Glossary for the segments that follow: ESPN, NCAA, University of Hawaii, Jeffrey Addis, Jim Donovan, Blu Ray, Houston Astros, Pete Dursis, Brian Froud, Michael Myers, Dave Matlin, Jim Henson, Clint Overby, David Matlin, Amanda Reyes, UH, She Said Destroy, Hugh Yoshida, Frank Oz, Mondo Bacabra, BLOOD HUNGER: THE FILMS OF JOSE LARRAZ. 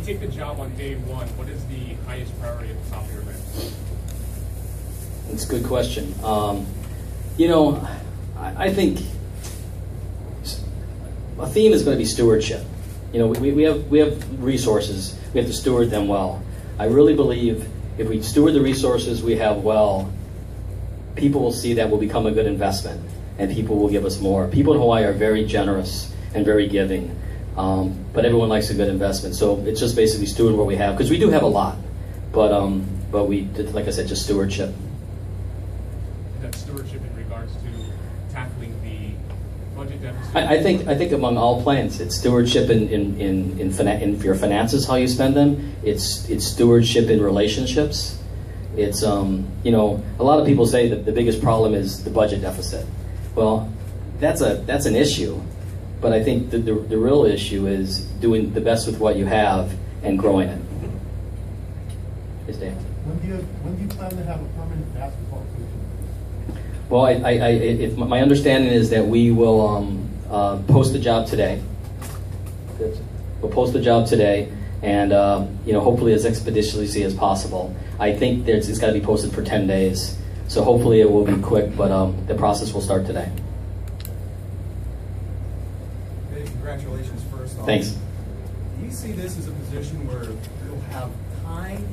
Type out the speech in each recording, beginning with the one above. you take the job on day one, what is the highest priority at the top of your list? That's a good question. You know, I think a theme is going to be stewardship. You know, we have resources. We have to steward them well. I really believe if we steward the resources we have well, people will see that will become a good investment, and people will give us more. People in Hawaii are very generous and very giving, but everyone likes a good investment. So it's just basically steward what we have, because we do have a lot, but we, like I said, just stewardship. That stewardship in regards to tackling the budget deficit. I think among all plans, it's stewardship in your finances, how you spend them. It's stewardship in relationships. It's, you know, a lot of people say that the biggest problem is the budget deficit. Well, that's an issue, but I think the real issue is doing the best with what you have and growing it. Here's Dan. When do you plan to have a permanent basketball coach? Well, if my understanding is that we will post the job today. We'll post the job today, and you know, hopefully as expeditiously as possible. I think it's got to be posted for 10 days, so hopefully it will be quick, but the process will start today. Hey, congratulations first off. Thanks. Do you see this as a position where you'll have time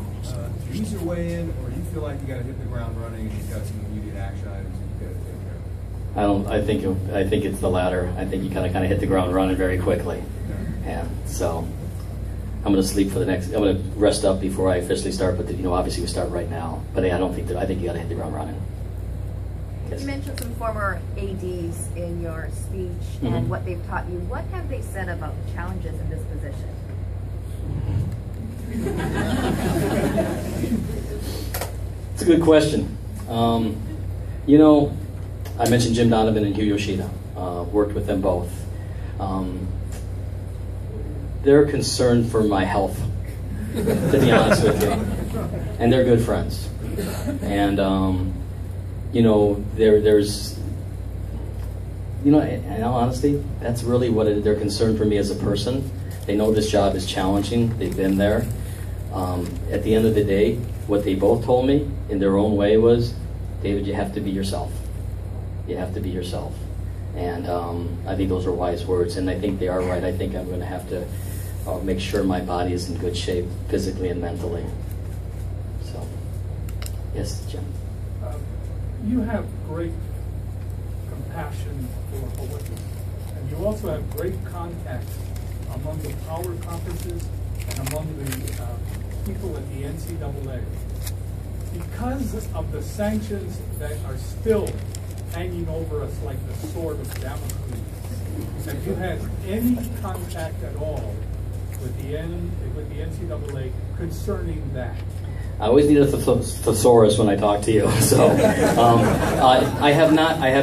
to use your way in, or do you feel like you got to hit the ground running and you've got some immediate action items you've got to take care of? I think it's the latter. I think you kind of hit the ground running very quickly. Yeah, so. I'm going to sleep for the next. I'm going to rest up before I officially start, but you know, obviously we start right now. But I don't think that. I think you got to hit the ground running. Yes. You mentioned some former ADs in your speech and what they've taught you. What have they said about the challenges in this position? It's a good question. You know, I mentioned Jim Donovan and Hugh Yoshida. Worked with them both. They're concerned for my health, to be honest with you. And they're good friends. And, you know, there's, you know, in all honesty, that's really what they're concerned for me as a person. They know this job is challenging. They've been there. At the end of the day, what they both told me in their own way was, David, you have to be yourself. You have to be yourself. And I think those are wise words, and I think they are right. I think I'm going to have to make sure my body is in good shape physically and mentally. So, yes, Jim. You have great compassion for Hawaii, and you also have great contacts among the power conferences and among the people at the NCAA. Because of the sanctions that are still hanging over us like the sword of Damocles, have you had any contact at all with the NCAA concerning that? I always need a thesaurus when I talk to you, so I have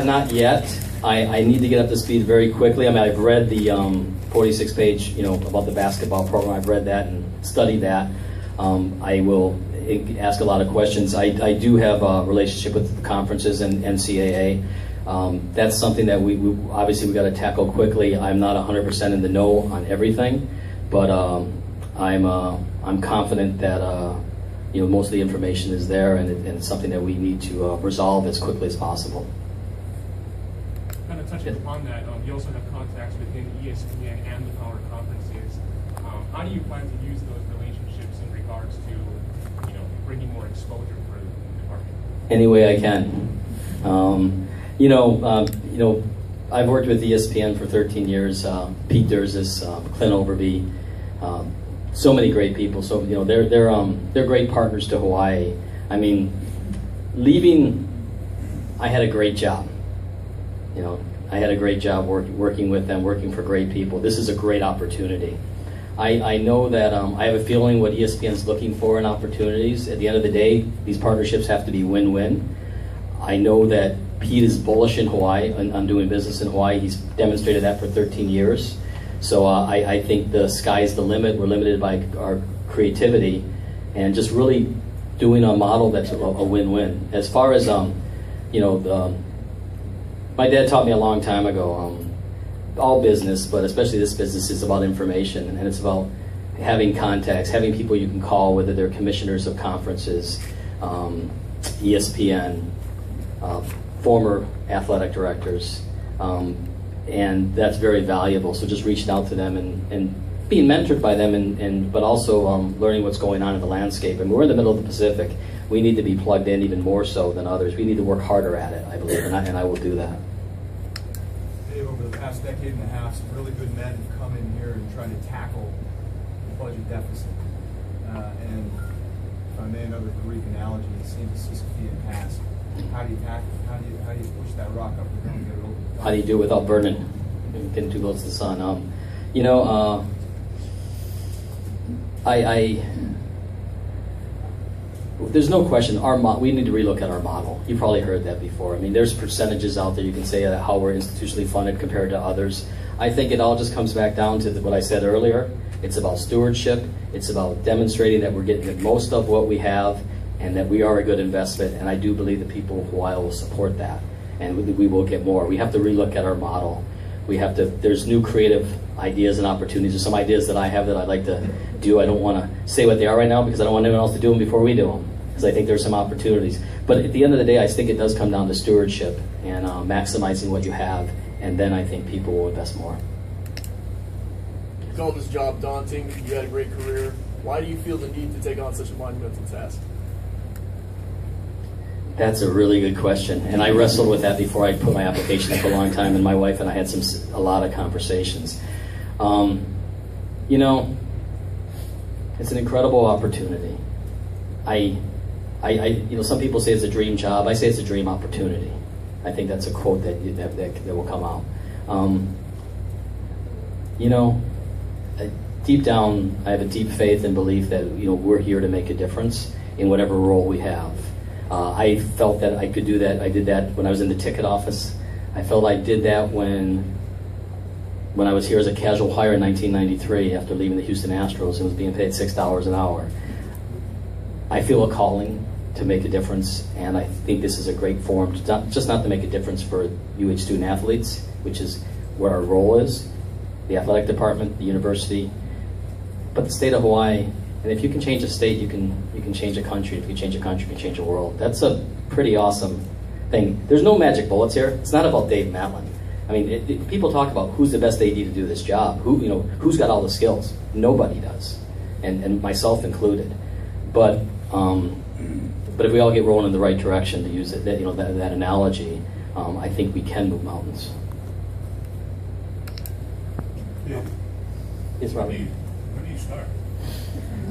not yet. I need to get up to speed very quickly. I mean, I've read the 46-page, you know, about the basketball program. I've read that and studied that. I will ask a lot of questions. I do have a relationship with conferences and NCAA. That's something that we obviously we got to tackle quickly. I'm not 100% in the know on everything, but I'm confident that you know, most of the information is there, and it's something that we need to resolve as quickly as possible. Kind of touching upon that, you also have contacts within ESPN and the power conferences. How do you plan to use those relationships in regards to bringing more exposure for the department? Any way I can. You know, I've worked with ESPN for 13 years. Pete Dursis, Clint Overby, so many great people. So you know, they're great partners to Hawaii. I mean, leaving, I had a great job. You know, I had a great job working with them, working for great people. This is a great opportunity. I know that I have a feeling what ESPN is looking for in opportunities. At the end of the day, these partnerships have to be win-win. I know that Pete is bullish in Hawaii on doing business in Hawaii. He's demonstrated that for 13 years. So I think the sky's the limit. We're limited by our creativity and just really doing a model that's a win-win. As far as, you know, my dad taught me a long time ago, all business, but especially this business, is about information, and it's about having contacts, having people you can call, whether they're commissioners of conferences, ESPN, former athletic directors, and that's very valuable. So just reaching out to them and being mentored by them, but also learning what's going on in the landscape. And we're in the middle of the Pacific. We need to be plugged in even more so than others. We need to work harder at it, I believe, and I will do that. Dave, over the past decade and a half, some really good men have come in here and tried to tackle the budget deficit. And if I may, another Greek analogy, it seems a Sisyphean task. How do you tackle? How do you push that rock up the hill and get it over the top? How do you do it without burning? Getting too close to the sun. You know, there's no question, we need to relook at our model. You probably heard that before. I mean, there's percentages out there you can say how we're institutionally funded compared to others. I think it all just comes back down to what I said earlier. It's about stewardship. It's about demonstrating that we're getting the most of what we have and that we are a good investment. And I do believe the people of Hawaii will support that. And we will get more. We have to relook at our model. We have to, there's new creative ideas and opportunities. There's some ideas that I have that I'd like to do. I don't want to say what they are right now because I don't want anyone else to do them before we do them, because I think there's some opportunities. But at the end of the day, I think it does come down to stewardship and maximizing what you have, and then I think people will invest more. You called this job daunting. You had a great career. Why do you feel the need to take on such a monumental task? That's a really good question, and I wrestled with that before I put my application up a long time, and my wife and I had a lot of conversations. You know, it's an incredible opportunity. You know, some people say it's a dream job. I say it's a dream opportunity. I think that's a quote that will come out. You know, deep down, I have a deep faith and belief that we're here to make a difference in whatever role we have. I felt that I could do that. I did that when I was in the ticket office. I felt I did that when I was here as a casual hire in 1993 after leaving the Houston Astros and was being paid $6 an hour. I feel a calling to make a difference, and I think this is a great forum, not to make a difference for UH student athletes, which is where our role is, the athletic department, the university, but the state of Hawaii. And if you can change a state, you can change a country. If you change a country, you can change a world. That's a pretty awesome thing. There's no magic bullets here. It's not about Dave Matlin. I mean, people talk about who's the best AD to do this job. Who's got all the skills? Nobody does, and myself included. But if we all get rolling in the right direction, to use it, that analogy, I think we can move mountains. Yeah. Yes, Robert. When do you start? I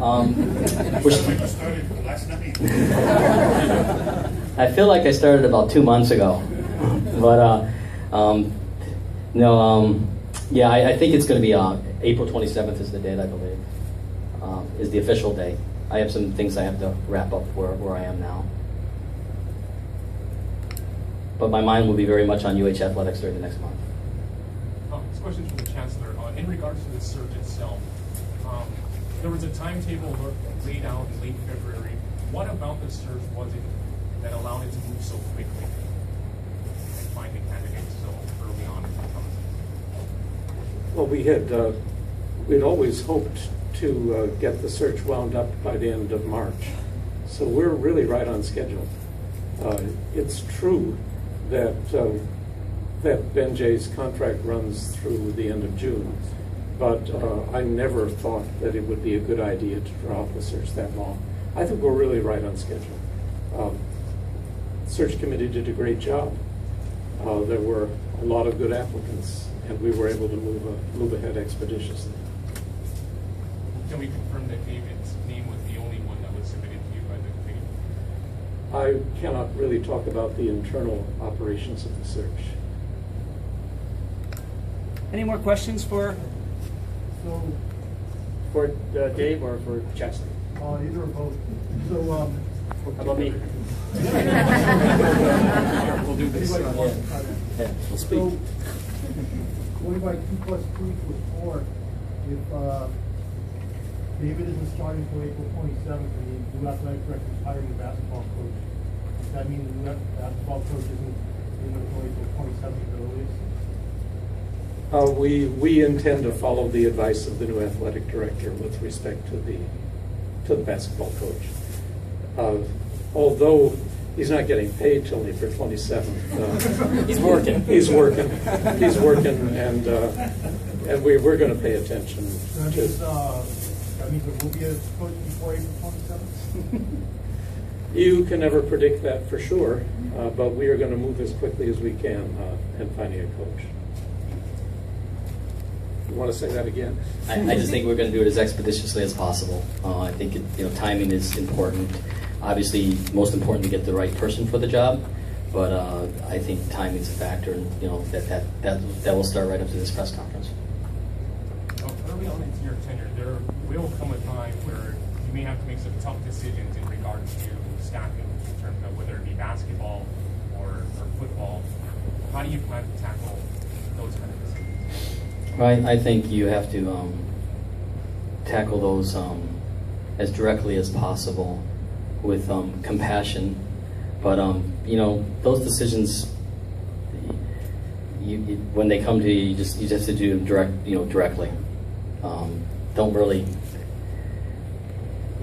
started last night. I feel like I started about 2 months ago, but yeah, I think it's going to be April 27th is the date, I believe, is the official date. I have some things I have to wrap up where I am now, but my mind will be very much on UH athletics during the next month. This question is from the chancellor in regards to the surge itself. There was a timetable laid out in late February. What about the surge was it that allowed it to move so quickly and find the candidates so early on in the process? Well, we'd always hoped to get the search wound up by the end of March. So we're really right on schedule. It's true that, that Ben Jay's contract runs through the end of June, but I never thought that it would be a good idea to draw out the search that long. I think we're really right on schedule. The search committee did a great job. There were a lot of good applicants, and we were able to move ahead expeditiously. Can we confirm that David's name was the only one that was submitted to you by the committee? I cannot really talk about the internal operations of the search. Any more questions for Dave or for Chester? Either or both. So, how about me? We'll do this. We'll speak. So, going by 2 + 2 = 4, if David isn't starting until April 27th, and the new athletic director is hiring a basketball coach, does that mean the new basketball coach isn't until April 27th at the earliest? We intend to follow the advice of the new athletic director with respect to the basketball coach. Although he's not getting paid till April 27th. He's working. He's working. He's working, and we're going to pay attention. I mean, will be a coach before April 27th. You can never predict that for sure, but we are going to move as quickly as we can in finding a coach. You want to say that again? I just think we're going to do it as expeditiously as possible. I think timing is important. Obviously, most important to get the right person for the job, but I think timing is a factor, and that will start right up to this press conference. Early on in your tenure, there will come a time where you may have to make some tough decisions in regards to staffing, in terms of whether it be basketball or football. How do you plan to tackle those kind of decisions? Well, I think you have to tackle those as directly as possible with compassion. But those decisions, when they come to you, you just have to do them directly. Don't really.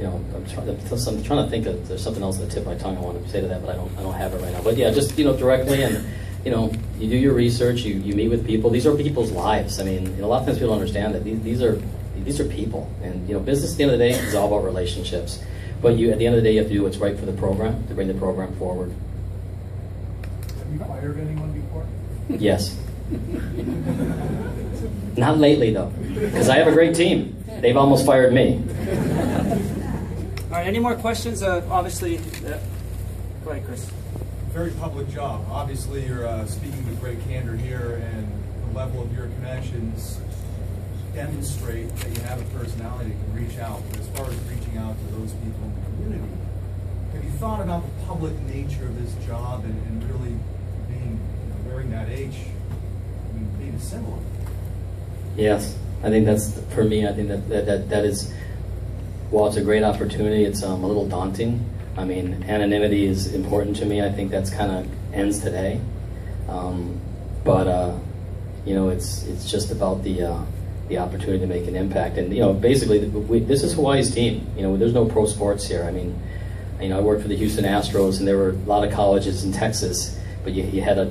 I'm trying to think of, there's something else on the tip of my tongue I want to say to that, but I don't have it right now. But yeah, just directly, and you do your research, you meet with people. These are people's lives. I mean, a lot of times people don't understand that these are people, and business at the end of the day is all about relationships. But at the end of the day, you have to do what's right for the program to bring the program forward. Have you fired anyone before? Yes. Not lately though, because I have a great team. They've almost fired me. All right, any more questions? Obviously, go ahead, Chris. Very public job. Obviously, you're speaking with great candor here, and the level of your connections demonstrate that you have a personality that can reach out. But as far as reaching out to those people in the community, have you thought about the public nature of this job and really being, wearing that H, being a symbol? Yes, I think that's, for me, I think that is, while it's a great opportunity, it's a little daunting. I mean, anonymity is important to me. I think that's kind of ends today. It's just about the opportunity to make an impact. And basically, this is Hawaii's team. There's no pro sports here. I mean, I worked for the Houston Astros, and there were a lot of colleges in Texas, but you had a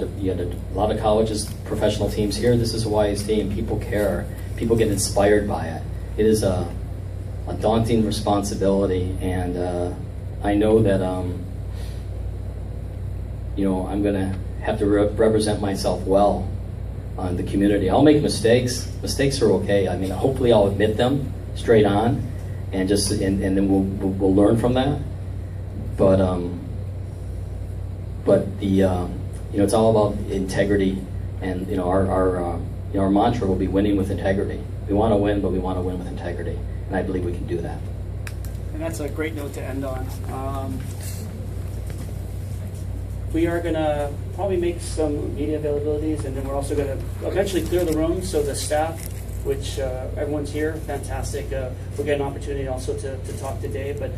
lot of colleges, professional teams here. This is Hawaii's team. People care. People get inspired by it. It is a daunting responsibility, and I know that I'm gonna have to represent myself well on the community. I'll make mistakes. Mistakes are okay. I mean, hopefully I'll admit them straight on, and then we'll learn from that. But it's all about integrity, and our mantra will be winning with integrity. We want to win, but we want to win with integrity. And I believe we can do that. And that's a great note to end on. We are going to probably make some media availabilities, and then we're also going to eventually clear the room so the staff, which everyone's here, fantastic. We'll get an opportunity also to talk today. But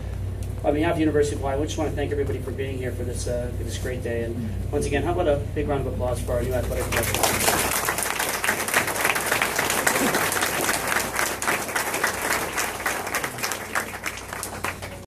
on behalf of University of Hawaii, we just want to thank everybody for being here for this great day. And once again, how about a big round of applause for our new athletic director?